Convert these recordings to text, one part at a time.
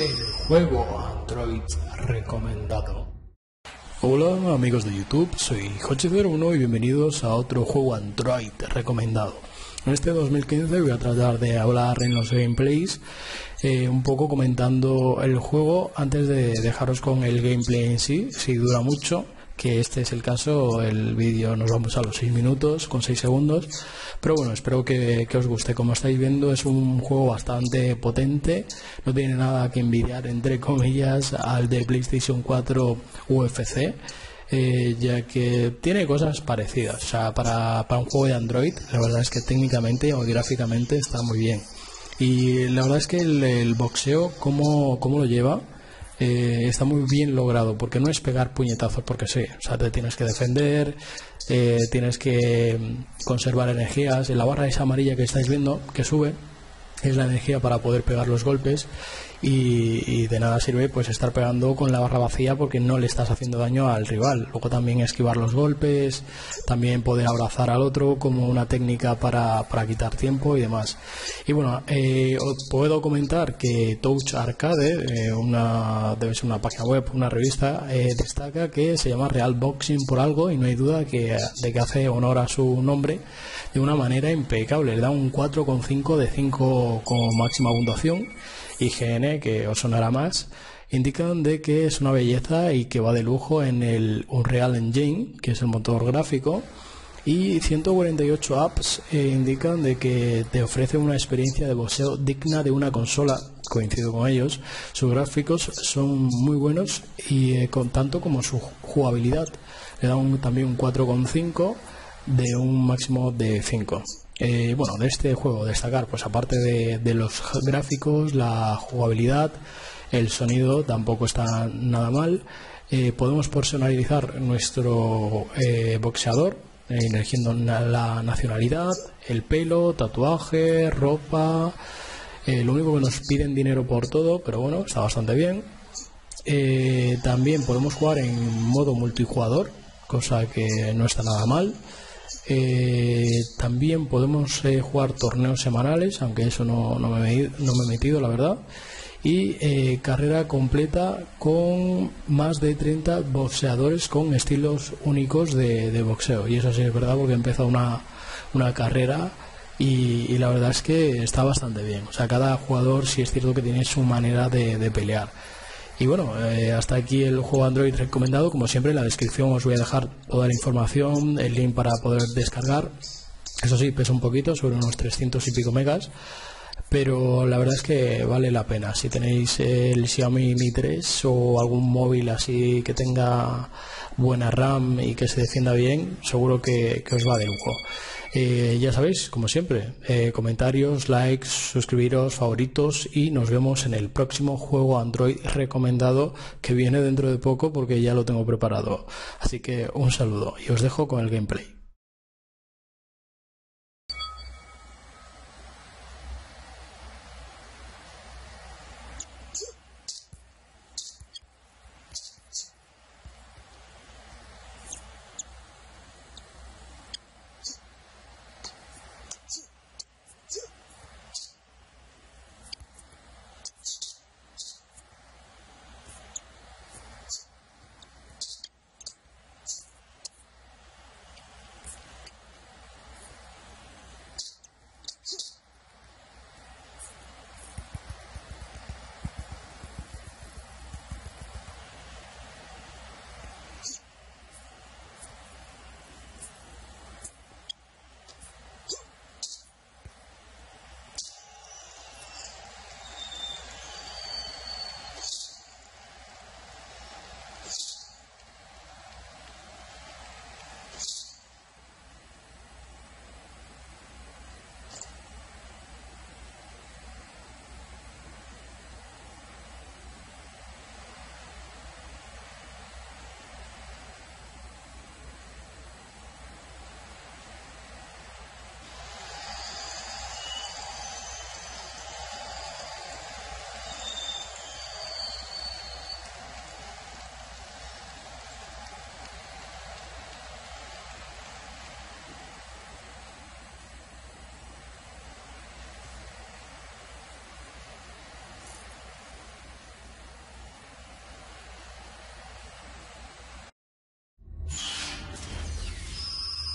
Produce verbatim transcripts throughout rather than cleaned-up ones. el juego Android recomendado. Hola amigos de YouTube, soy Jochy cero uno y bienvenidos a otro juego Android recomendado. En este dos mil quince voy a tratar de hablar en los gameplays, eh, un poco comentando el juego antes de dejaros con el gameplay en sí, si dura mucho, que este es el caso. El vídeo nos vamos a los seis minutos con seis segundos, pero bueno, espero que, que os guste. Como estáis viendo, es un juego bastante potente, no tiene nada que envidiar, entre comillas, al de PlayStation cuatro U F C, eh, ya que tiene cosas parecidas. O sea, para, para un juego de Android, la verdad es que técnicamente o gráficamente está muy bien. Y la verdad es que el, el boxeo, ¿cómo, cómo lo lleva? Eh, está muy bien logrado, porque no es pegar puñetazos porque sí. O sea, te tienes que defender, eh, tienes que conservar energías. La barra esa amarilla que estáis viendo que sube es la energía para poder pegar los golpes, y, y de nada sirve pues estar pegando con la barra vacía, porque no le estás haciendo daño al rival. Luego también esquivar los golpes, también poder abrazar al otro como una técnica para, para quitar tiempo y demás. Y bueno, eh, os puedo comentar que Touch Arcade, eh, una, debe ser una página web, una revista, eh, destaca que se llama Real Boxing por algo, y no hay duda que, de que hace honor a su nombre de una manera impecable. Le da un cuatro coma cinco de cinco como máxima puntuación. I G N, que os sonará más, indican de que es una belleza y que va de lujo en el Unreal Engine, que es el motor gráfico, y ciento cuarenta y ocho apps eh, indican de que te ofrece una experiencia de boxeo digna de una consola. Coincido con ellos, sus gráficos son muy buenos, y eh, con tanto como su jugabilidad. Le dan un, también un cuatro coma cinco de un máximo de cinco. Eh, bueno, de este juego destacar, pues aparte de, de los gráficos, la jugabilidad, el sonido tampoco está nada mal. Eh, podemos personalizar nuestro eh, boxeador, eh, eligiendo na la nacionalidad, el pelo, tatuaje, ropa. Eh, lo único que nos piden dinero por todo, pero bueno, está bastante bien. Eh, también podemos jugar en modo multijugador, cosa que no está nada mal. Eh, también podemos eh, jugar torneos semanales, aunque eso no, no, me, no me he metido, la verdad. Y eh, carrera completa con más de treinta boxeadores con estilos únicos de, de boxeo. Y eso sí es verdad, porque he empezado una, una carrera y, y la verdad es que está bastante bien. O sea, cada jugador sí es cierto que tiene su manera de, de pelear. Y bueno, eh, hasta aquí el juego Android recomendado. Como siempre, en la descripción os voy a dejar toda la información, el link para poder descargar. Eso sí, pesa un poquito, sobre unos trescientos y pico megas, pero la verdad es que vale la pena. Si tenéis el Xiaomi Mi tres o algún móvil así que tenga buena RAM y que se defienda bien, seguro que, que os va de lujo. Eh, ya sabéis, como siempre, eh, comentarios, likes, suscribiros, favoritos, y nos vemos en el próximo juego Android recomendado, que viene dentro de poco porque ya lo tengo preparado. Así que un saludo y os dejo con el gameplay.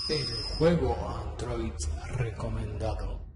el juego Android recomendado.